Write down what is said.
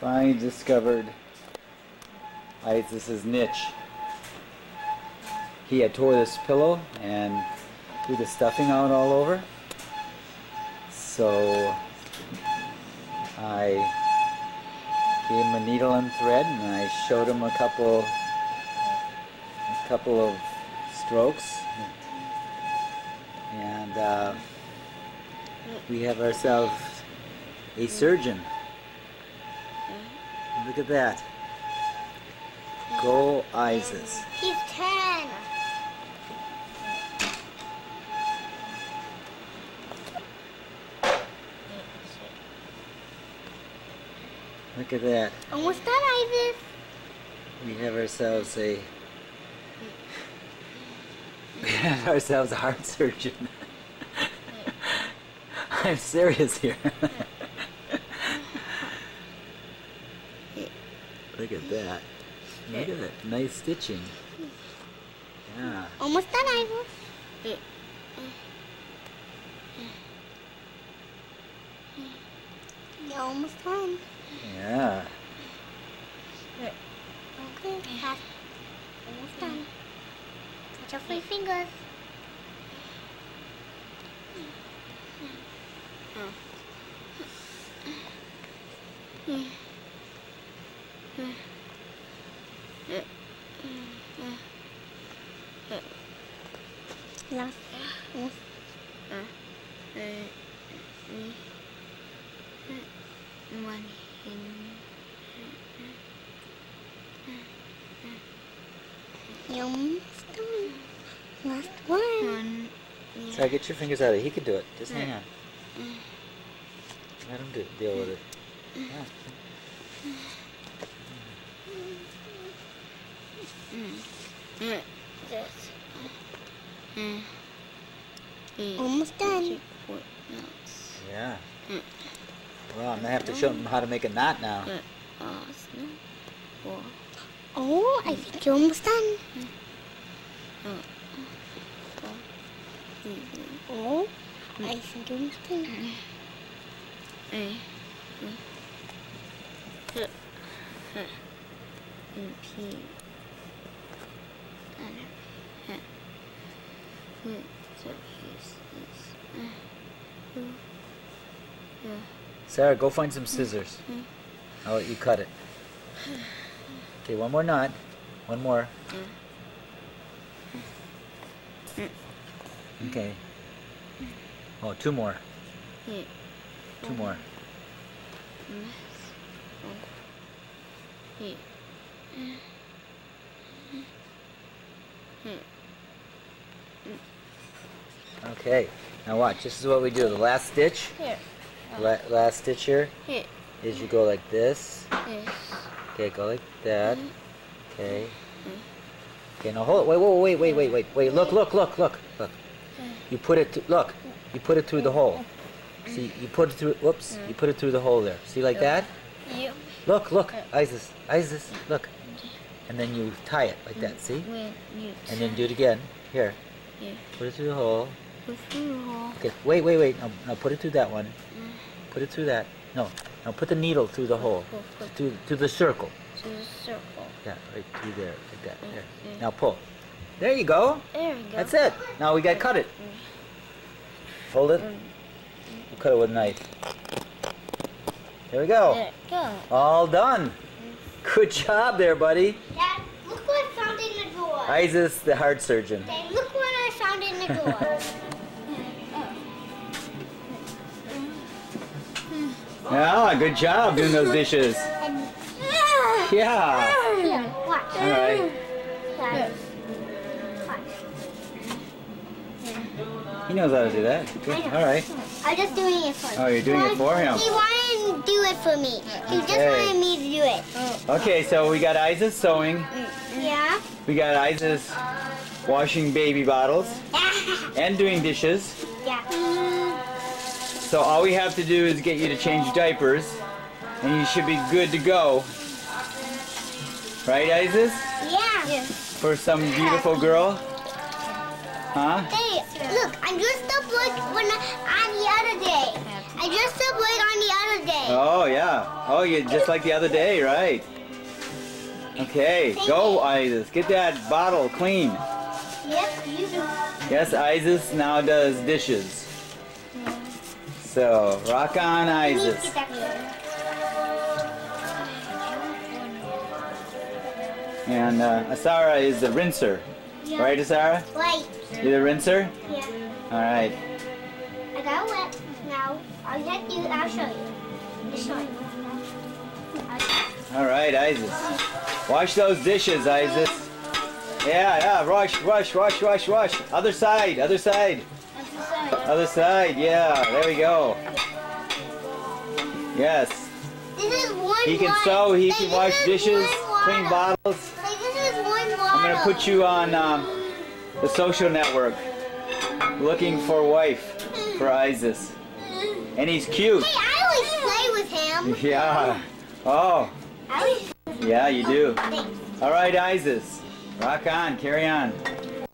Finally discovered Iasius' niche. He had tore this pillow and threw the stuffing out all over. So I gave him a needle and thread, and I showed him a couple of strokes, and we have ourselves a surgeon. Look at that. Go Iasius. He's 10. Look at that. Almost done, Iasius. We have ourselves a heart surgeon. I'm serious here. Look at that. Look at that. Nice stitching. Yeah. Almost done, Iasius. You're almost done. Yeah. Okay. Almost done. Watch out for your fingers. Last one. Sorry, get your fingers out of it. He can do it. Just hang on. Let him deal with it. Yeah. Almost done. Yeah. Well, I'm going to have to show him how to make a knot now. Oh, I think you're almost done. Oh, I think you're almost done. Sarah, go find some scissors. I'll let you cut it. Okay, one more knot. One more. Okay. Oh, two more. Two more. Okay. Now watch. This is what we do. The last stitch. Here. Last stitch here. Is you go like this. Okay, go like that. Okay. Okay, now hold it. Wait. Look. You put it. Look. You put it through the hole. See, you put it through. Whoops. You put it through the hole there. See, like that. Look, Iasius, look. And then you tie it like that. See. And then do it again. Here. Put it through the hole. Okay. Wait. Now put it through that one. Put it through that. No. Now put the needle through the hole. To the circle. To the circle. Yeah, right through there, like that. There. Now pull. There you go. There we go. That's it. Now we got to cut it. Hold it. We'll cut it with a knife. There we go. There we go. All done. Good job there, buddy. Dad, look what I found in the drawer. Iasius, the heart surgeon. Dad, look what I found in the drawer. Oh, good job doing those dishes. Yeah. Yeah, watch. All right. Yeah. He knows how to do that. Good. All right. I'm just doing it for him. Oh, you're doing it for him. He wanted to do it for me. He just wanted me to do it. Okay, so we got Iasius sewing. Yeah. We got Iasius washing baby bottles and doing dishes. Yeah. So all we have to do is get you to change diapers, and you should be good to go. Right, Iasius? Yeah. For some beautiful girl? Huh? Hey, look, I dressed up like on the other day. Oh, yeah. Oh, you just like the other day, right? Okay, go, Iasius. Get that bottle clean. Yes, you do. Yes, Iasius now does dishes. So, rock on, Iasius. And Asara is the rinser. Yeah. Right, Asara? Right. You're the rinser? Yeah. All right. I got wet now. I'll show you. All right, Iasius. Wash those dishes, Iasius. Yeah, rush. Other side, yeah, there we go. Yes. This is one. He can sew, he can wash dishes, clean bottles. This is one bottle. I'm gonna put you on the social network, looking for wife for Iasius. And he's cute. Hey, I always play with him. Yeah. Oh. Yeah, you do. All right, Iasius. Rock on, carry on.